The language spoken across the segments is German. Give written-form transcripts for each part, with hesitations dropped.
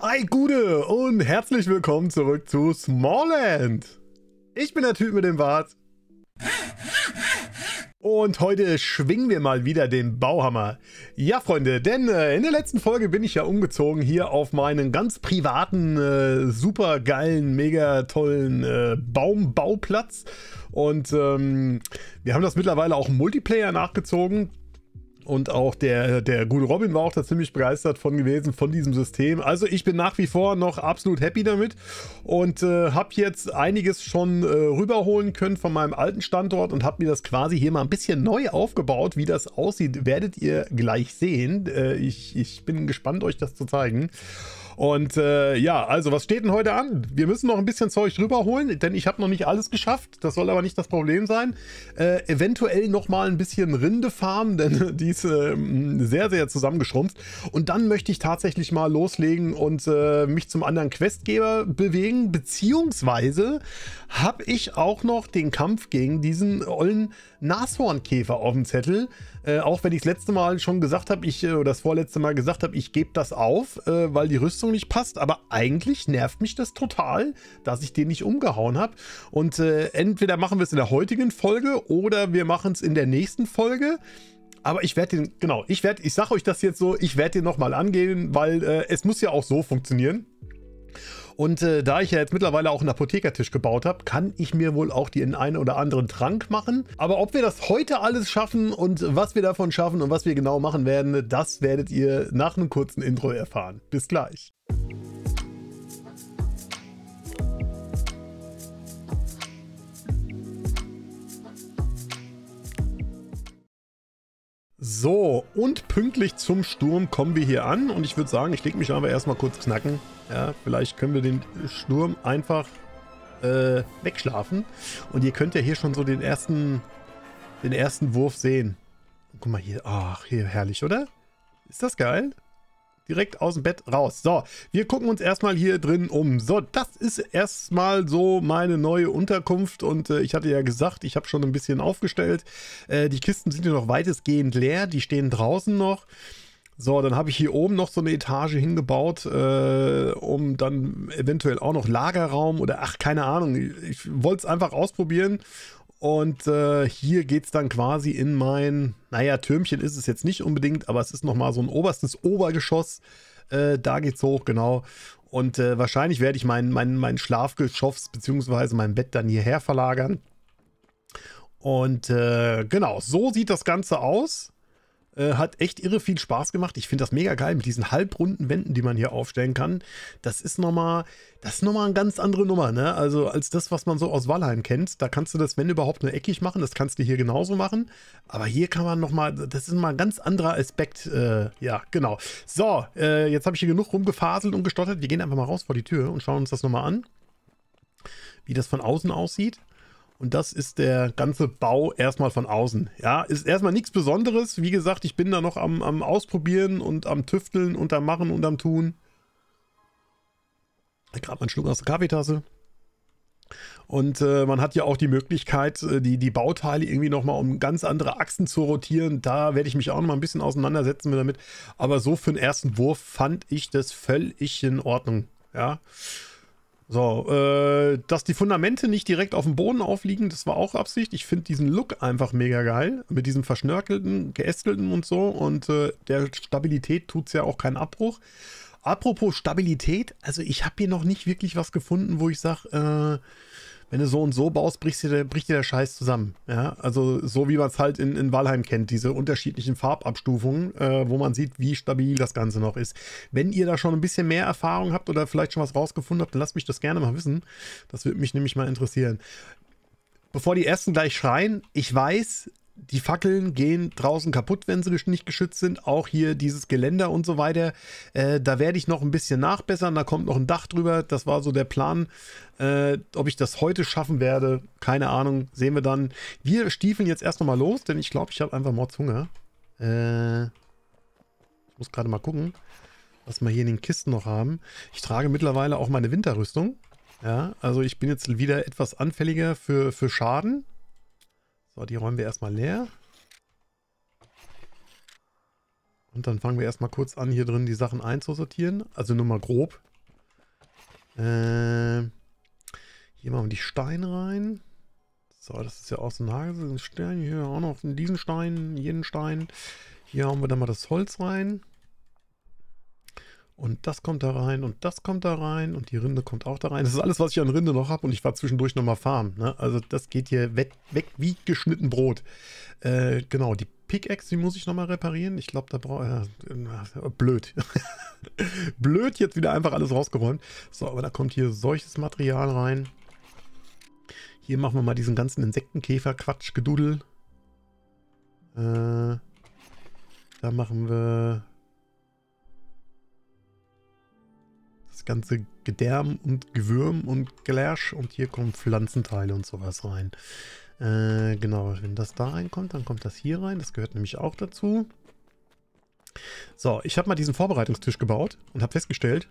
Hi Gude und herzlich willkommen zurück zu Smallland. Ich bin der Typ mit dem Bart. Und heute schwingen wir mal wieder den Bauhammer. Ja Freunde, denn in der letzten Folge bin ich ja umgezogen hier auf meinen ganz privaten, super geilen, mega tollen Baumbauplatz. Und wir haben das mittlerweile auch im Multiplayer nachgezogen. Und auch der gute Robin war auch da ziemlich begeistert von gewesen, von diesem System. Also ich bin nach wie vor noch absolut happy damit und habe jetzt einiges schon rüberholen können von meinem alten Standort und habe mir das quasi hier mal ein bisschen neu aufgebaut. Wie das aussieht, werdet ihr gleich sehen. Ich bin gespannt, euch das zu zeigen. Und ja, also was steht denn heute an? Wir müssen noch ein bisschen Zeug drüber holen, denn ich habe noch nicht alles geschafft. Das soll aber nicht das Problem sein. Eventuell nochmal ein bisschen Rinde farmen, denn die ist sehr, sehr zusammengeschrumpft. Und dann möchte ich tatsächlich mal loslegen und mich zum anderen Questgeber bewegen. Beziehungsweise habe ich auch noch den Kampf gegen diesen ollen Nashornkäfer auf dem Zettel. Auch wenn ich das letzte Mal schon gesagt habe, das vorletzte Mal gesagt habe, ich gebe das auf, weil die Rüstung nicht passt. Aber eigentlich nervt mich das total, dass ich den nicht umgehauen habe. Und entweder machen wir es in der heutigen Folge oder wir machen es in der nächsten Folge. Aber ich werde den, genau, ich sage euch das jetzt so, ich werde den nochmal angehen, weil es muss ja auch so funktionieren. Und da ich ja jetzt mittlerweile auch einen Apothekertisch gebaut habe, kann ich mir wohl auch den einen oder anderen Trank machen. Aber ob wir das heute alles schaffen und was wir davon schaffen und was wir genau machen werden, das werdet ihr nach einem kurzen Intro erfahren. Bis gleich. So, und pünktlich zum Sturm kommen wir hier an und ich würde sagen, ich lege mich aber erstmal kurz knacken. Ja, vielleicht können wir den Sturm einfach wegschlafen. Und ihr könnt ja hier schon so den ersten Wurf sehen. Guck mal hier. Ach, hier herrlich, oder? Ist das geil? Direkt aus dem Bett raus. So, wir gucken uns erstmal hier drin um. So, das ist erstmal so meine neue Unterkunft. Und ich hatte ja gesagt, ich habe schon ein bisschen aufgestellt. Die Kisten sind ja noch weitestgehend leer. Die stehen draußen noch. So, dann habe ich hier oben noch so eine Etage hingebaut, um dann eventuell auch noch Lagerraum oder ach, keine Ahnung. Ich wollte es einfach ausprobieren. Und hier geht es dann quasi in mein, naja, Türmchen ist es jetzt nicht unbedingt, aber es ist nochmal so ein oberstes Obergeschoss. Da geht es hoch, genau. Und wahrscheinlich werde ich mein Schlafgeschoss bzw. mein Bett dann hierher verlagern. Und genau, so sieht das Ganze aus. Hat echt irre viel Spaß gemacht. Ich finde das mega geil mit diesen halbrunden Wänden, die man hier aufstellen kann. Das ist nochmal eine ganz andere Nummer, ne? Also als das, was man so aus Valheim kennt. Da kannst du das, wenn überhaupt, nur eckig machen. Das kannst du hier genauso machen. Aber hier kann man nochmal, das ist mal ein ganz anderer Aspekt. Ja, genau. So, jetzt habe ich hier genug rumgefaselt und gestottert. Wir gehen einfach mal raus vor die Tür und schauen uns das nochmal an. Wie das von außen aussieht. Und das ist der ganze Bau erstmal von außen. Ja, ist erstmal nichts Besonderes. Wie gesagt, ich bin da noch am Ausprobieren und am Tüfteln und am Machen und am Tun. Gerade mal einen Schluck aus der Kaffeetasse. Und man hat ja auch die Möglichkeit, die Bauteile irgendwie nochmal um ganz andere Achsen zu rotieren. Da werde ich mich auch nochmal ein bisschen auseinandersetzen damit. Aber so für den ersten Wurf fand ich das völlig in Ordnung. Ja. So, dass die Fundamente nicht direkt auf dem Boden aufliegen, das war auch Absicht. Ich finde diesen Look einfach mega geil. Mit diesem verschnörkelten, geästelten und so. Und der Stabilität tut es ja auch keinen Abbruch. Apropos Stabilität, also ich habe hier noch nicht wirklich was gefunden, wo ich sage, wenn du so und so baust, bricht dir der Scheiß zusammen. Ja, also so wie man es halt in Valheim kennt, diese unterschiedlichen Farbabstufungen, wo man sieht, wie stabil das Ganze noch ist. Wenn ihr da schon ein bisschen mehr Erfahrung habt oder vielleicht schon was rausgefunden habt, dann lasst mich das gerne mal wissen. Das würde mich nämlich mal interessieren. Bevor die Ersten gleich schreien, ich weiß, die Fackeln gehen draußen kaputt, wenn sie nicht geschützt sind. Auch hier dieses Geländer und so weiter. Da werde ich noch ein bisschen nachbessern. Da kommt noch ein Dach drüber. Das war so der Plan. Ob ich das heute schaffen werde, keine Ahnung. Sehen wir dann. Wir stiefeln jetzt erst nochmal los, denn ich glaube, ich habe einfach Mordshunger. Ich muss gerade mal gucken, was wir hier in den Kisten noch haben. Ich trage mittlerweile auch meine Winterrüstung. Ja, also ich bin jetzt wieder etwas anfälliger für Schaden. Die räumen wir erstmal leer. Und dann fangen wir erstmal kurz an, hier drin die Sachen einzusortieren. Also nur mal grob. Hier machen wir die Steine rein. So, das ist ja auch so ein Hagelstein. Hier auch noch diesen Stein, jeden Stein. Hier haben wir dann mal das Holz rein. Und das kommt da rein und das kommt da rein und die Rinde kommt auch da rein. Das ist alles, was ich an Rinde noch habe und ich war zwischendurch nochmal farmen. Ne? Also das geht hier weg wie geschnitten Brot. Genau, die Pickaxe, die muss ich nochmal reparieren. Ich glaube, da brauche blöd. Blöd, jetzt wieder einfach alles rausgeräumt. So, aber da kommt hier solches Material rein. Hier machen wir mal diesen ganzen Insektenkäfer-Quatsch-Gedudel. Da machen wir ganze Gedärm und Gewürm und Glärsch und hier kommen Pflanzenteile und sowas rein. Genau, wenn das da reinkommt, dann kommt das hier rein. Das gehört nämlich auch dazu. So, ich habe mal diesen Vorbereitungstisch gebaut und habe festgestellt,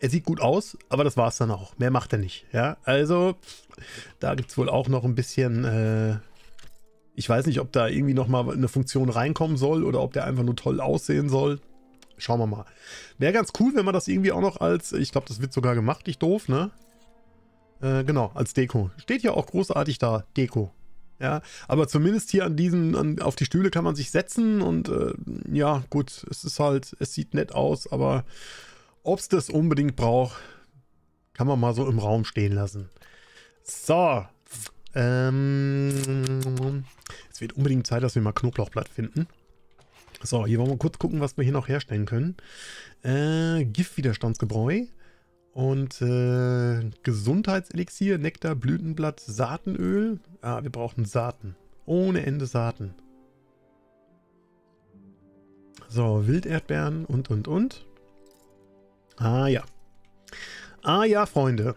er sieht gut aus, aber das war es dann auch. Mehr macht er nicht. Ja, also da gibt es wohl auch noch ein bisschen... ich weiß nicht, ob da irgendwie nochmal eine Funktion reinkommen soll oder ob der einfach nur toll aussehen soll. Schauen wir mal. Wäre ganz cool, wenn man das irgendwie auch noch als... Ich glaube, das wird sogar gemacht. Nicht doof, ne? Genau, als Deko. Steht ja auch großartig da. Deko. Ja, aber zumindest hier an diesen... auf die Stühle kann man sich setzen und... ja, gut. Es ist halt... Es sieht nett aus, aber... Ob es das unbedingt braucht, kann man mal so im Raum stehen lassen. So. Es wird unbedingt Zeit, dass wir mal Knoblauchblatt finden. So, hier wollen wir kurz gucken, was wir hier noch herstellen können. Giftwiderstandsgebräu und Gesundheitselixier, Nektar, Blütenblatt, Saatenöl. Ah, wir brauchen Saaten. Ohne Ende Saaten. So, Wilderdbeeren und. Ah ja. Ah ja, Freunde.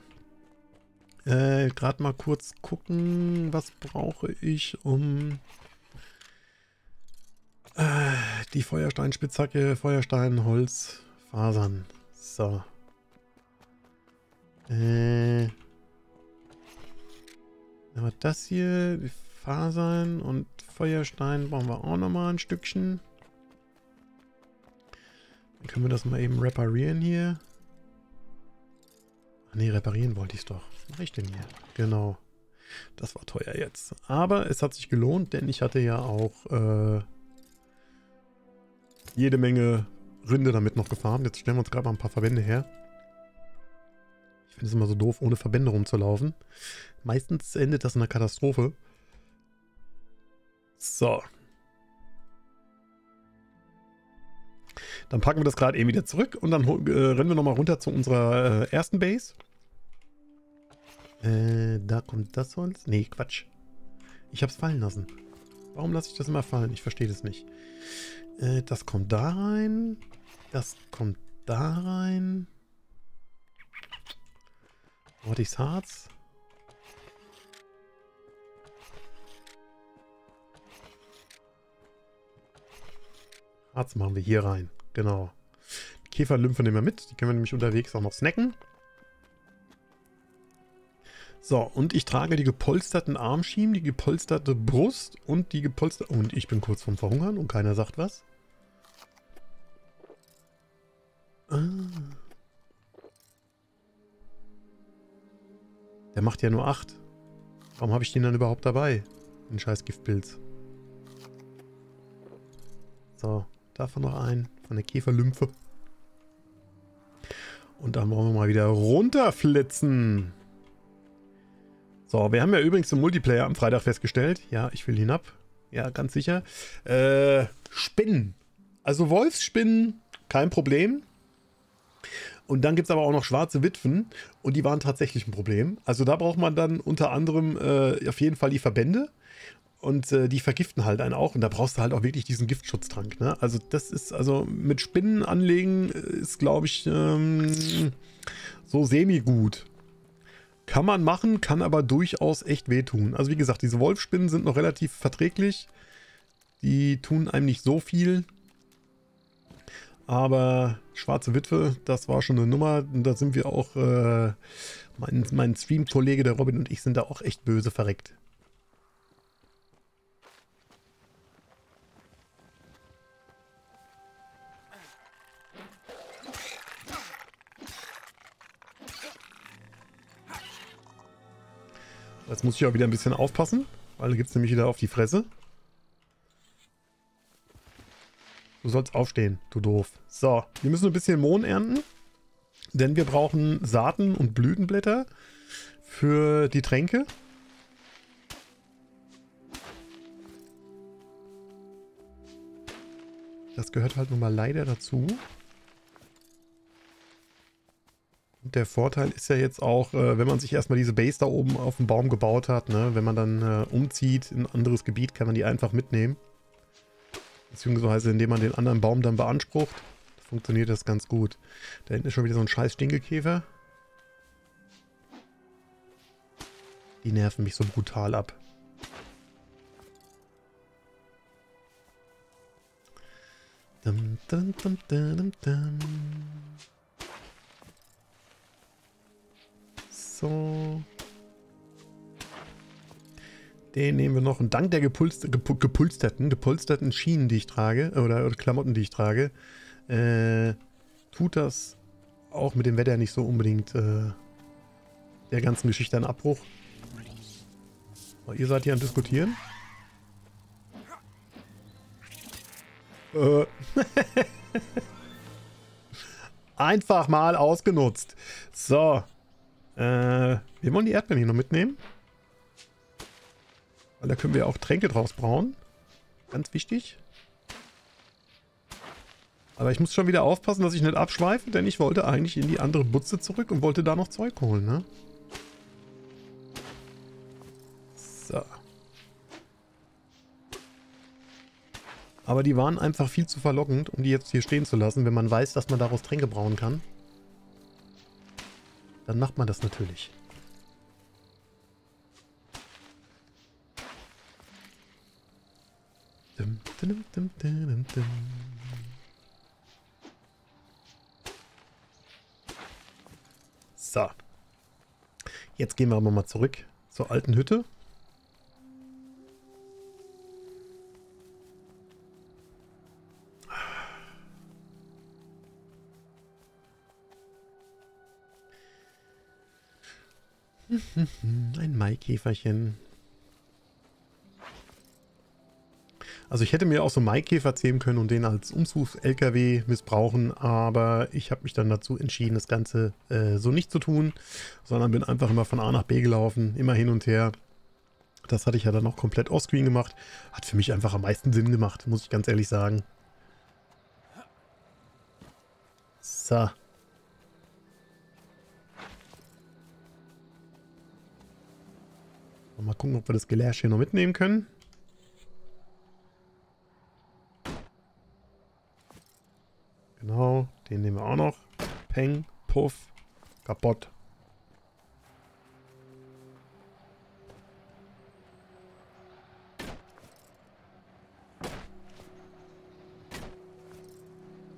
Gerade mal kurz gucken, was brauche ich, um... Die Feuersteinspitzhacke, Feuerstein, Holz, Fasern. So. Aber das hier, die Fasern und Feuerstein brauchen wir auch nochmal ein Stückchen. Dann können wir das mal eben reparieren hier. Ach nee, reparieren wollte ich es doch. Was mache ich denn hier? Genau. Das war teuer jetzt. Aber es hat sich gelohnt, denn ich hatte ja auch... jede Menge Rinde damit noch gefarmt. Jetzt stellen wir uns gerade mal ein paar Verbände her. Ich finde es immer so doof, ohne Verbände rumzulaufen. Meistens endet das in einer Katastrophe. So. Dann packen wir das gerade eben wieder zurück und dann rennen wir nochmal runter zu unserer ersten Base. Da kommt das Holz. Nee, Quatsch. Ich habe es fallen lassen. Warum lasse ich das immer fallen? Ich verstehe das nicht. Das kommt da rein. Das kommt da rein. Ortigs Harz. Harz machen wir hier rein. Genau. Käferlymphe nehmen wir mit. Die können wir nämlich unterwegs auch noch snacken. So, und ich trage die gepolsterten Armschienen, die gepolsterte Brust und die gepolsterte... Und ich bin kurz vorm Verhungern und keiner sagt was. Der macht ja nur 8. Warum habe ich den dann überhaupt dabei? Den scheiß Giftpilz. So, davon noch einen. Von der Käferlymphe. Und dann wollen wir mal wieder runterflitzen. So, wir haben ja übrigens im Multiplayer am Freitag festgestellt. Ja, ich will hinab. Ja, ganz sicher. Spinnen. Also Wolfsspinnen, kein Problem. Und dann gibt es aber auch noch schwarze Witwen. Und die waren tatsächlich ein Problem. Also da braucht man dann unter anderem auf jeden Fall die Verbände. Und die vergiften halt einen auch. Und da brauchst du halt auch wirklich diesen Giftschutztrank. Ne? Also das ist, also mit Spinnen anlegen ist, glaube ich, so semi-gut. Kann man machen, kann aber durchaus echt wehtun. Also wie gesagt, diese Wolfsspinnen sind noch relativ verträglich. Die tun einem nicht so viel. Aber schwarze Witwe, das war schon eine Nummer. Und da sind wir auch, mein Stream-Kollege, der Robin und ich sind da auch echt böse verreckt. Jetzt muss ich auch wieder ein bisschen aufpassen, weil da gibt es nämlich wieder auf die Fresse. Du sollst aufstehen, du doof. So, wir müssen ein bisschen Mohn ernten, denn wir brauchen Saaten und Blütenblätter für die Tränke. Das gehört halt nun mal leider dazu. Und der Vorteil ist ja jetzt auch, wenn man sich erstmal diese Base da oben auf dem Baum gebaut hat, ne, wenn man dann umzieht in ein anderes Gebiet, kann man die einfach mitnehmen. Beziehungsweise indem man den anderen Baum dann beansprucht, funktioniert das ganz gut. Da hinten ist schon wieder so ein scheiß Stinkekäfer. Die nerven mich so brutal ab. Dum, dum, dum, dum, dum, dum. So. Den nehmen wir noch. Und dank der gepolsterten Schienen, die ich trage, oder Klamotten, die ich trage, tut das auch mit dem Wetter nicht so unbedingt der ganzen Geschichte einen Abbruch. Oh, ihr seid hier am Diskutieren. Einfach mal ausgenutzt. So. Wir wollen die Erdbeeren hier noch mitnehmen. Weil da können wir auch Tränke draus brauen. Ganz wichtig. Aber ich muss schon wieder aufpassen, dass ich nicht abschweife, denn ich wollte eigentlich in die andere Butze zurück und wollte da noch Zeug holen, ne? So. Aber die waren einfach viel zu verlockend, um die jetzt hier stehen zu lassen. Wenn man weiß, dass man daraus Tränke brauen kann, dann macht man das natürlich. So. Jetzt gehen wir aber mal zurück zur alten Hütte. Ein Maikäferchen. Also ich hätte mir auch so Maikäfer zähmen können und den als Umzugs-LKW missbrauchen, aber ich habe mich dann dazu entschieden, das Ganze so nicht zu tun, sondern bin einfach immer von A nach B gelaufen, immer hin und her. Das hatte ich ja dann auch komplett offscreen gemacht. Hat für mich einfach am meisten Sinn gemacht, muss ich ganz ehrlich sagen. So. Mal gucken, ob wir das Gelärsch hier noch mitnehmen können. Genau, den nehmen wir auch noch. Peng, puff, kaputt.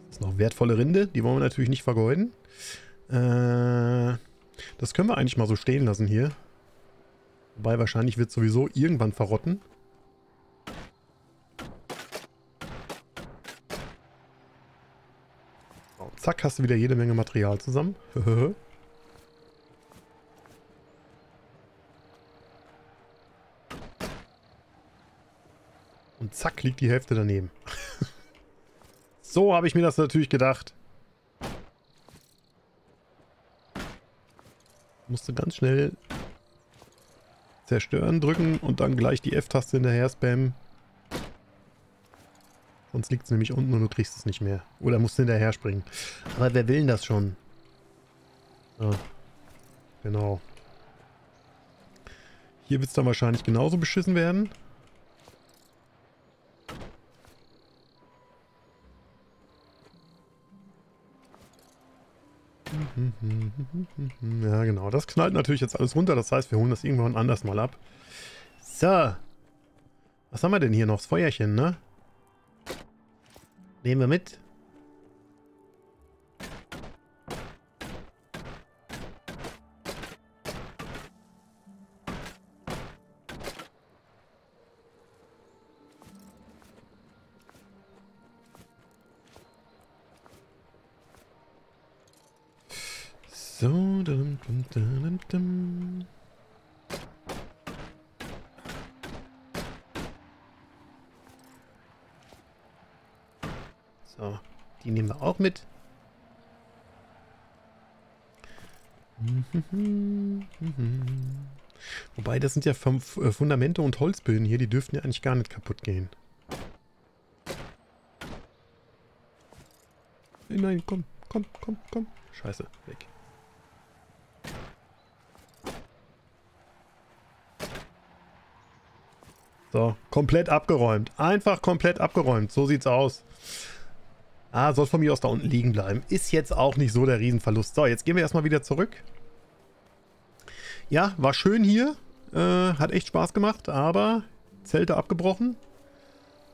Das ist noch wertvolle Rinde, die wollen wir natürlich nicht vergeuden. Das können wir eigentlich mal so stehen lassen hier. Wobei wahrscheinlich wird es sowieso irgendwann verrotten. Oh, zack, hast du wieder jede Menge Material zusammen. Und zack, liegt die Hälfte daneben. So habe ich mir das natürlich gedacht. Musste ganz schnell zerstören drücken und dann gleich die F-Taste hinterher spammen. Sonst liegt es nämlich unten und du kriegst es nicht mehr. Oder musst hinterher springen. Aber wer will denn das schon? Ah, genau. Hier wird es dann wahrscheinlich genauso beschissen werden. Ja, genau. Das knallt natürlich jetzt alles runter. Das heißt, wir holen das irgendwann anders mal ab. So. Was haben wir denn hier noch? Das Feuerchen, ne? Nehmen wir mit. So, Die nehmen wir auch mit. Wobei, das sind ja 5 Fundamente und Holzböden hier. Die dürften ja eigentlich gar nicht kaputt gehen. Nein, komm, komm, komm, komm. Scheiße, weg. So, komplett abgeräumt. Einfach komplett abgeräumt. So sieht's aus. Ah, soll von mir aus da unten liegen bleiben. Ist jetzt auch nicht so der Riesenverlust. So, jetzt gehen wir erstmal wieder zurück. Ja, war schön hier. Hat echt Spaß gemacht, aber Zelte abgebrochen.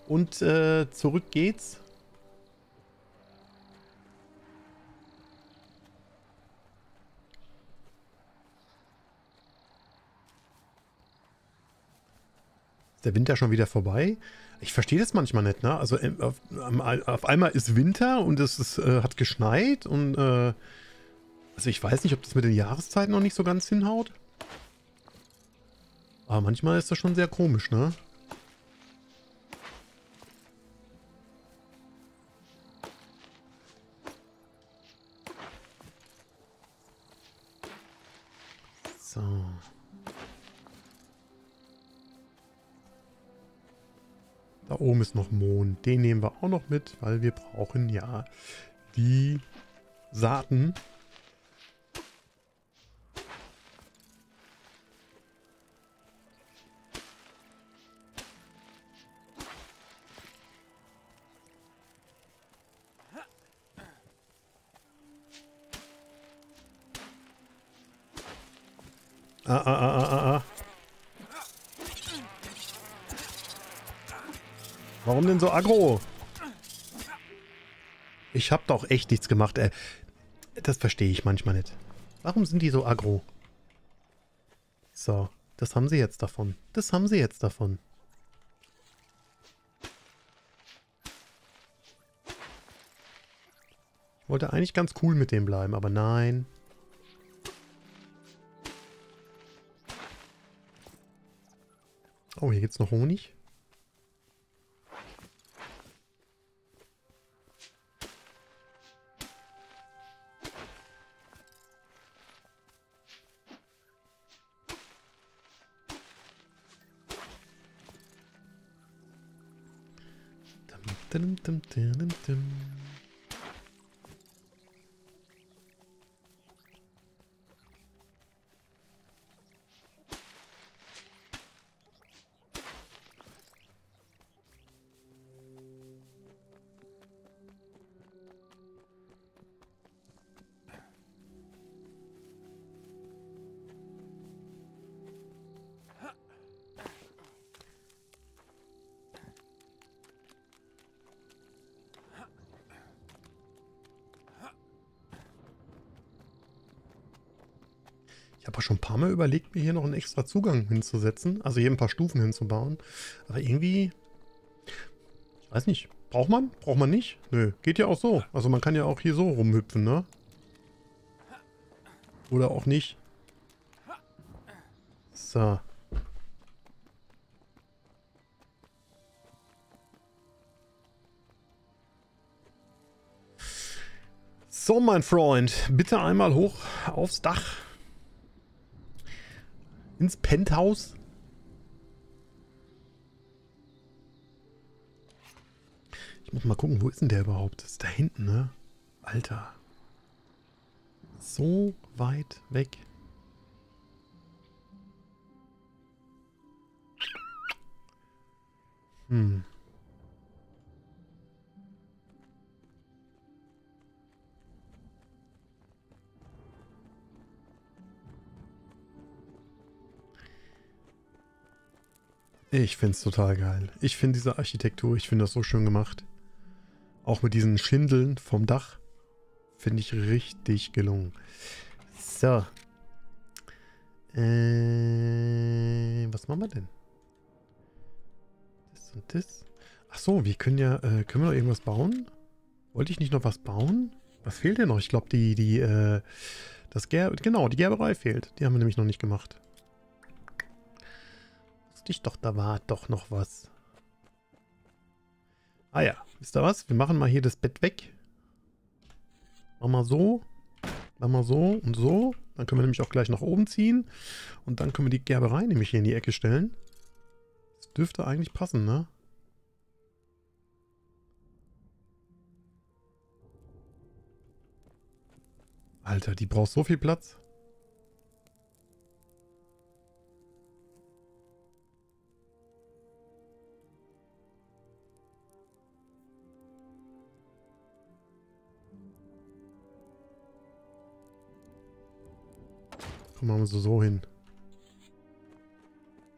Und zurück geht's. Ist der Winter schon wieder vorbei? Ich verstehe das manchmal nicht, ne? Also auf einmal ist Winter und es ist, hat geschneit und also ich weiß nicht, ob das mit den Jahreszeiten noch nicht so ganz hinhaut. Aber manchmal ist das schon sehr komisch, ne? So. Da oben ist noch Mond. Den nehmen wir auch noch mit, weil wir brauchen ja die Saaten. Warum denn so aggro? Ich hab doch echt nichts gemacht, ey. Das verstehe ich manchmal nicht. Warum sind die so aggro? So, das haben sie jetzt davon. Das haben sie jetzt davon. Ich wollte eigentlich ganz cool mit dem bleiben, aber nein. Oh, hier gibt's noch Honig. Ich habe schon ein paar Mal überlegt, mir hier noch einen extra Zugang hinzusetzen. Also hier ein paar Stufen hinzubauen. Aber irgendwie... Ich weiß nicht. Braucht man? Braucht man nicht? Nö. Geht ja auch so. Also man kann ja auch hier so rumhüpfen, ne? Oder auch nicht. So. So, mein Freund. Bitte einmal hoch aufs Dach. Ins Penthouse. Ich muss mal gucken, wo ist denn der überhaupt? Das ist da hinten, ne? Alter. So weit weg. Hm. Ich finde es total geil. Ich finde diese Architektur, ich finde das so schön gemacht. Auch mit diesen Schindeln vom Dach. Finde ich richtig gelungen. So. Was machen wir denn? Das und das. Achso, wir können ja... können wir noch irgendwas bauen? Wollte ich nicht noch was bauen? Was fehlt denn noch? Ich glaube, die Gerberei fehlt. Die haben wir nämlich noch nicht gemacht. Doch, da war doch noch was. Ah ja, wisst ihr was? Wir machen mal hier das Bett weg Mach mal so. Dann mal so und so. Dann können wir nämlich auch gleich nach oben ziehen. Und dann können wir die Gerberei nämlich hier in die Ecke stellen. Das dürfte eigentlich passen, ne? Alter, die braucht so viel Platz. Machen wir so hin.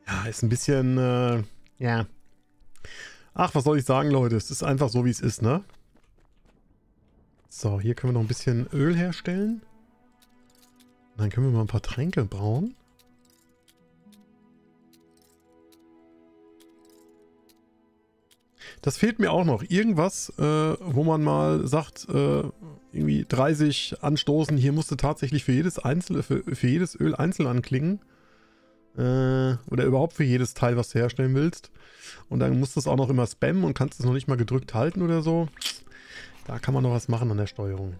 Ja, ist ein bisschen, ja. Ach, was soll ich sagen, Leute? Es ist einfach so, wie es ist, ne? So, hier können wir noch ein bisschen Öl herstellen. Und dann können wir mal ein paar Tränke brauen. Das fehlt mir auch noch. Irgendwas, wo man mal sagt, irgendwie 30 anstoßen. Hier musste tatsächlich für jedes Öl einzeln anklingen. Oder überhaupt für jedes Teil, was du herstellen willst. Und dann musst du es auch noch immer spammen und kannst es noch nicht mal gedrückt halten oder so. Da kann man noch was machen an der Steuerung.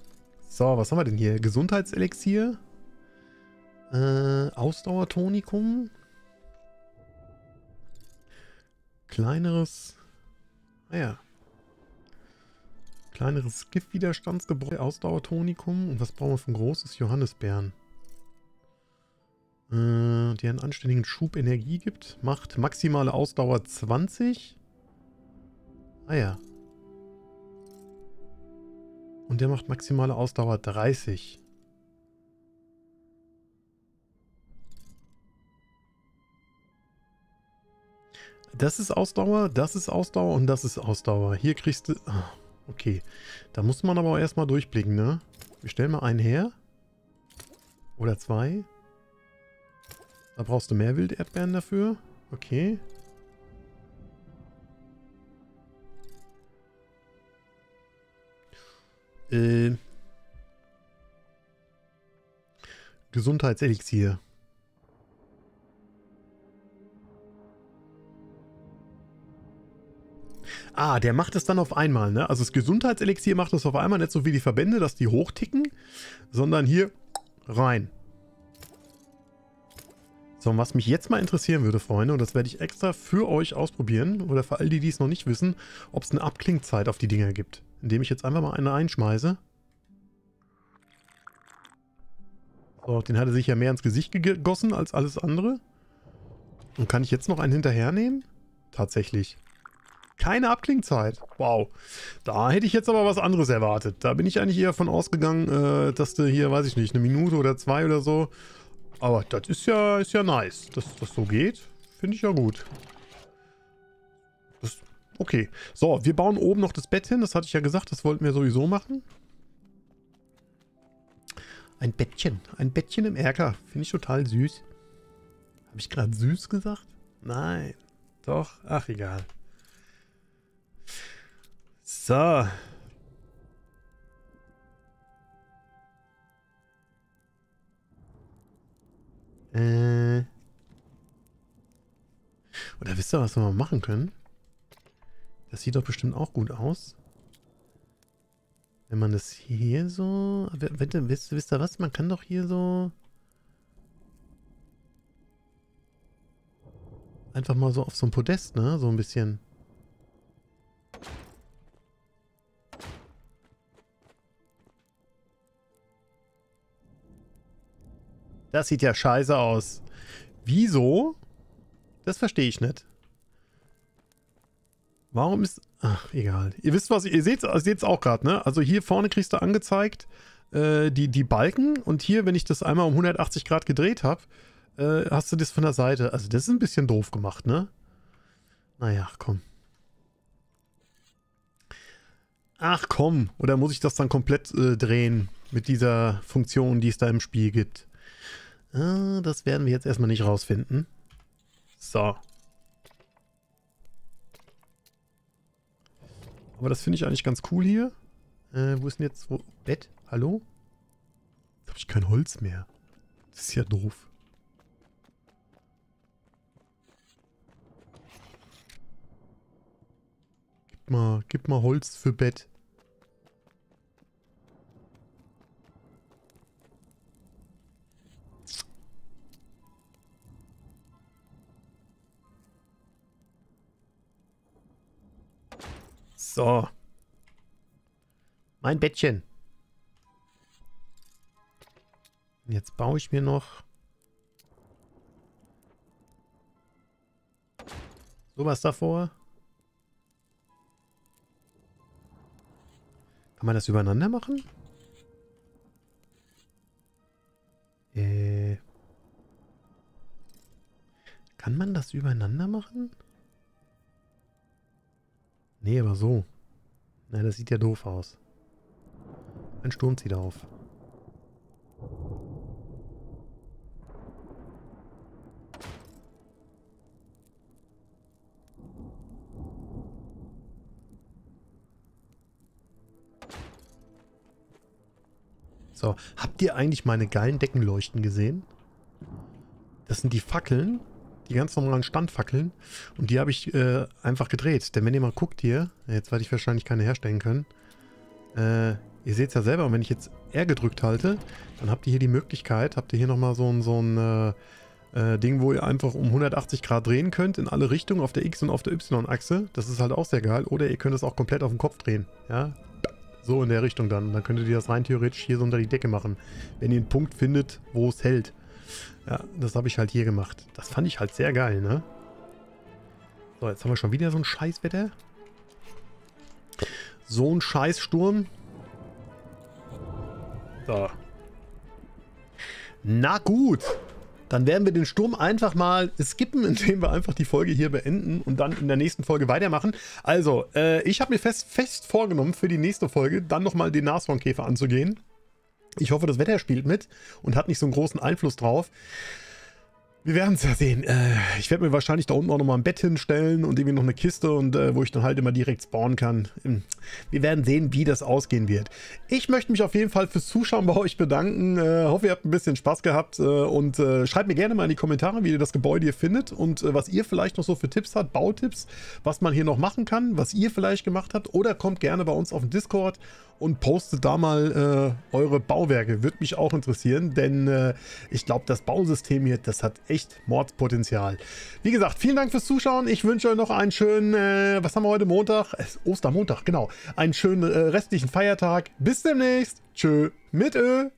So, was haben wir denn hier? Gesundheitselixier. Ausdauertonikum. Kleineres... Ah ja. Kleineres Giftwiderstandsgebräu, Ausdauertonikum. Und was brauchen wir für ein großes? Johannisbeeren. Der einen anständigen Schub Energie gibt. Macht maximale Ausdauer 20. Ah ja. Und der macht maximale Ausdauer 30. Das ist Ausdauer und das ist Ausdauer. Hier kriegst du... Ah, okay. Da muss man aber auch erstmal durchblicken, ne? Wir stellen mal einen her. Oder zwei. Da brauchst du mehr Wilderdbeeren dafür. Okay. Gesundheitselixier. Ah, der macht es dann auf einmal, ne? Also das Gesundheitselixier macht es auf einmal, nicht so wie die Verbände, dass die hochticken, sondern hier rein. So, und was mich jetzt mal interessieren würde, Freunde, und das werde ich extra für euch ausprobieren, oder für all die, die es noch nicht wissen, ob es eine Abklingzeit auf die Dinger gibt. Indem ich jetzt einfach mal eine einschmeiße. So, den hat er sich ja mehr ins Gesicht gegossen als alles andere. Und kann ich jetzt noch einen hinterhernehmen? Tatsächlich. Keine Abklingzeit. Wow. Da hätte ich jetzt aber was anderes erwartet. Da bin ich eigentlich eher von ausgegangen, dass du hier, weiß ich nicht, eine Minute oder zwei oder so. Aber das ist ja nice. Dass das so geht, finde ich ja gut. Das, okay. So, wir bauen oben noch das Bett hin. Das hatte ich ja gesagt, das wollten wir sowieso machen. Ein Bettchen. Ein Bettchen im Erker. Finde ich total süß. Habe ich gerade süß gesagt? Nein. Doch. Ach, egal. So. Oder wisst ihr, was wir mal machen können? Das sieht doch bestimmt auch gut aus. Wenn man das hier so... Wisst ihr was? Man kann doch hier so... Einfach mal so auf so ein Podest, ne? So ein bisschen... Das sieht ja scheiße aus. Wieso? Das verstehe ich nicht. Warum ist... Ach, egal. Ihr wisst was, ihr seht es auch gerade, ne? Also hier vorne kriegst du angezeigt die Balken. Und hier, wenn ich das einmal um 180 Grad gedreht habe, hast du das von der Seite. Also das ist ein bisschen doof gemacht, ne? Naja, komm. Ach komm. Oder muss ich das dann komplett drehen mit dieser Funktion, die es da im Spiel gibt? Das werden wir jetzt erstmal nicht rausfinden. So. Aber das finde ich eigentlich ganz cool hier. Wo ist denn jetzt... Wo? Bett? Hallo? Jetzt habe ich kein Holz mehr. Das ist ja doof. Gib mal Holz für Bett. So. Mein Bettchen. Jetzt baue ich mir noch sowas davor. Kann man das übereinander machen? Kann man das übereinander machen? Nee, aber so. Na, das sieht ja doof aus. Ein Sturm zieht auf. So, habt ihr eigentlich meine geilen Deckenleuchten gesehen? Das sind die Fackeln, die ganz normalen Standfackeln. Und die habe ich einfach gedreht. Denn wenn ihr mal guckt hier, jetzt werde ich wahrscheinlich keine herstellen können. Ihr seht es ja selber, und wenn ich jetzt R gedrückt halte, dann habt ihr hier die Möglichkeit, habt ihr hier nochmal so ein Ding, wo ihr einfach um 180 Grad drehen könnt, in alle Richtungen, auf der X- und auf der Y-Achse. Das ist halt auch sehr geil. Oder ihr könnt es auch komplett auf den Kopf drehen, ja. So in der Richtung dann. Dann könntet ihr das rein theoretisch hier so unter die Decke machen. Wenn ihr einen Punkt findet, wo es hält. Ja, das habe ich halt hier gemacht. Das fand ich halt sehr geil, ne? So, jetzt haben wir schon wieder so ein Scheißwetter. So ein Scheißsturm. So. Na gut. Dann werden wir den Sturm einfach mal skippen, indem wir einfach die Folge hier beenden und dann in der nächsten Folge weitermachen. Also, ich habe mir fest vorgenommen, für die nächste Folge dann nochmal den Nashornkäfer anzugehen. Ich hoffe, das Wetter spielt mit und hat nicht so einen großen Einfluss drauf. Wir werden es ja sehen. Ich werde mir wahrscheinlich da unten auch nochmal ein Bett hinstellen und irgendwie noch eine Kiste, und wo ich dann halt immer direkt spawnen kann. Wir werden sehen, wie das ausgehen wird. Ich möchte mich auf jeden Fall fürs Zuschauen bei euch bedanken. Hoffe, ihr habt ein bisschen Spaß gehabt, und schreibt mir gerne mal in die Kommentare, wie ihr das Gebäude hier findet und was ihr vielleicht noch so für Tipps habt, Bautipps, was man hier noch machen kann, was ihr vielleicht gemacht habt, oder kommt gerne bei uns auf den Discord und postet da mal eure Bauwerke. Würde mich auch interessieren, denn ich glaube, das Bausystem hier, das hat echt Mordspotenzial. Wie gesagt, vielen Dank fürs Zuschauen. Ich wünsche euch noch einen schönen, was haben wir heute? Montag? Ostermontag, genau. Einen schönen restlichen Feiertag. Bis demnächst. Tschö mit Ö.